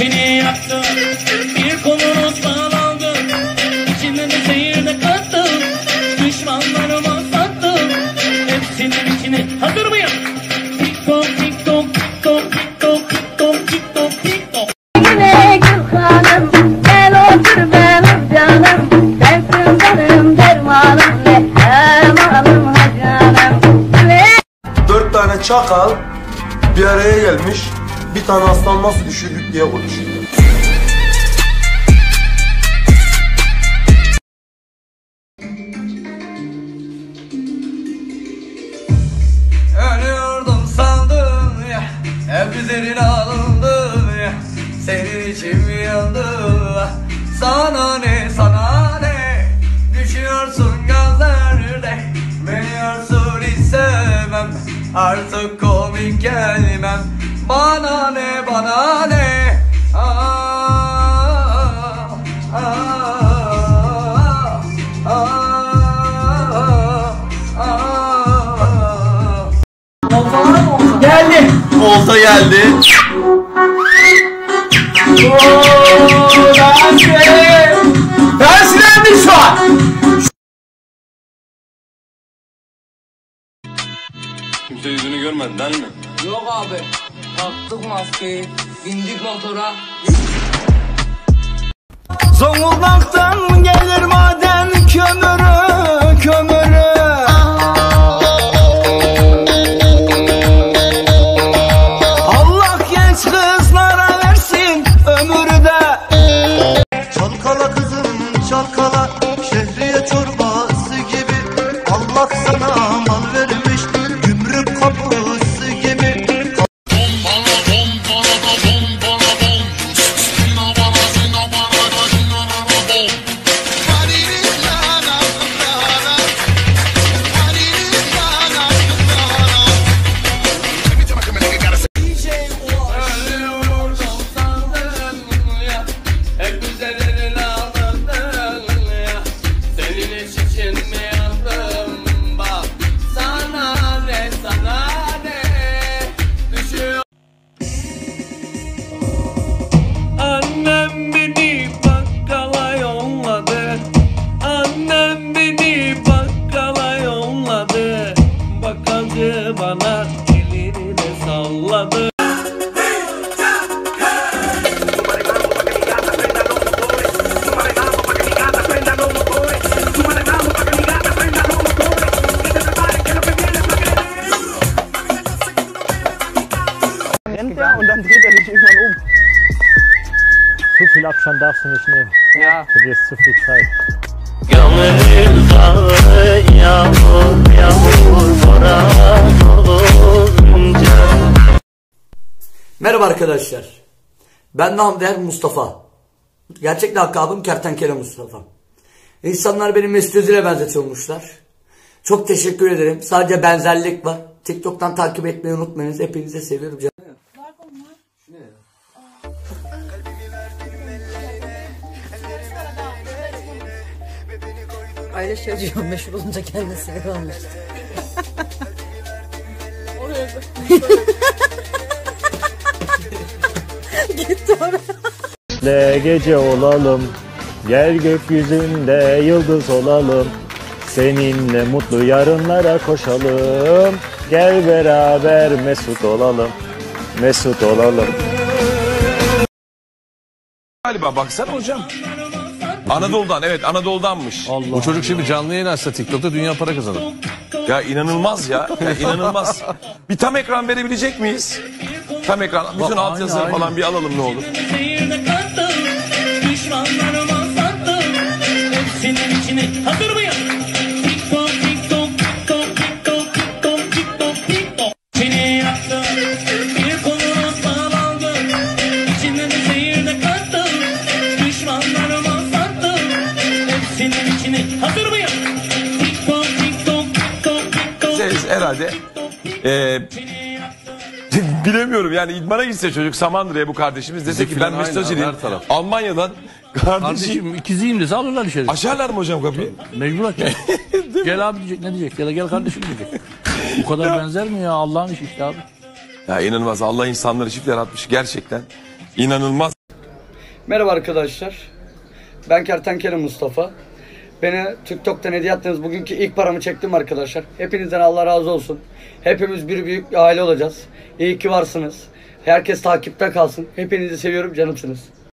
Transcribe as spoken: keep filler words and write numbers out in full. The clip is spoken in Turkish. Beni yaktın, bir kolunuz bağlandı. İçime de zehirle kattın. Düşmanlarıma sattın. Hepsinin içine hazır mıyım? TikTok, TikTok, TikTok, TikTok, TikTok, TikTok, TikTok. Yine gül hanım, gel otur benim canım. Sensin benim dermanım ve dermanım ha canım. Dört tane çakal bir araya gelmiş. Bir tane aslanmaz düşürdük diye konuşuyor. Ölüyordum sandım ya, hep üzerin alındım ya. Senin içim yandı, sana ne sana ne. Düşüyorsun gazlerde, veriyorsun istemem. Artık komik gelmem. Bana ne bana ne. Aa, aa, aa, aa, aa. Geldi. Olta geldi. Ooo dersler. Derslermiş şu an. Kimse yüzünü görmedi değil mi? Yok abi. Taktık maskeyi, bindik motora. Zonguldak'tan gelir maden kömürü, kömürü. Allah genç kızlara versin ömürü de. Çalkala kızım çalkala, şehriye çorbası gibi. Allah sana mal vermiş, gümrük kapı. Bana elini de salladı. Rennt er und dann dreht er dich irgendwann um. Zu viel Abstand darfst du nicht nehmen. Ja. Du verlierst zu viel Zeit. Gömülün dağı yağmur yağmur bana olunca. Merhaba arkadaşlar, ben Samandıra Mustafa. Gerçek lakabım Kertenkele Mustafa. İnsanlar beni Mesut Özil'e benzetiyormuşlar. Çok teşekkür ederim, sadece benzerlik var. TikTok'tan takip etmeyi unutmayınız. Hepinizi seviyorum canım. Var mı? Ne? Aile şey diyor, meşhur olunca kendisi bir olmuştu. Oraya da. Git oraya. Gece olalım, yer gökyüzünde yıldız olalım. Seninle mutlu yarınlara koşalım. Gel beraber mesut olalım, mesut olalım. Galiba baksana hocam. Anadolu'dan, evet Anadolu'danmış. Allah bu çocuk şimdi canlı yayın açsa TikTok'ta dünya para kazanır. Ya inanılmaz ya, ya inanılmaz. Bir tam ekran verebilecek miyiz? Tam ekran, bütün altyazıları falan bir alalım ne olur. Hazır mıyım? Herhalde e, bilemiyorum yani idmana gitse çocuk Samandıra'ya bu kardeşimiz dese ki ben Mesut Özil'im Almanya'dan kardeşim, kardeşim ikiziyim dese alırlar içeri. Açarlar mı hocam kapıyı? Mecbur açar. Gel abi diyecek, ne diyecek ya da gel kardeşim diyecek. Bu kadar benzer mi ya, Allah'ın işi işte abi. Ya inanılmaz, Allah insanları çift yaratmış gerçekten inanılmaz. Merhaba arkadaşlar. Ben Kertenkele Mustafa. Beni TikTok'tan hediye attınız. Bugünkü ilk paramı çektim arkadaşlar. Hepinizden Allah razı olsun. Hepimiz bir büyük bir aile olacağız. İyi ki varsınız. Herkes takipte kalsın. Hepinizi seviyorum, canımsınız.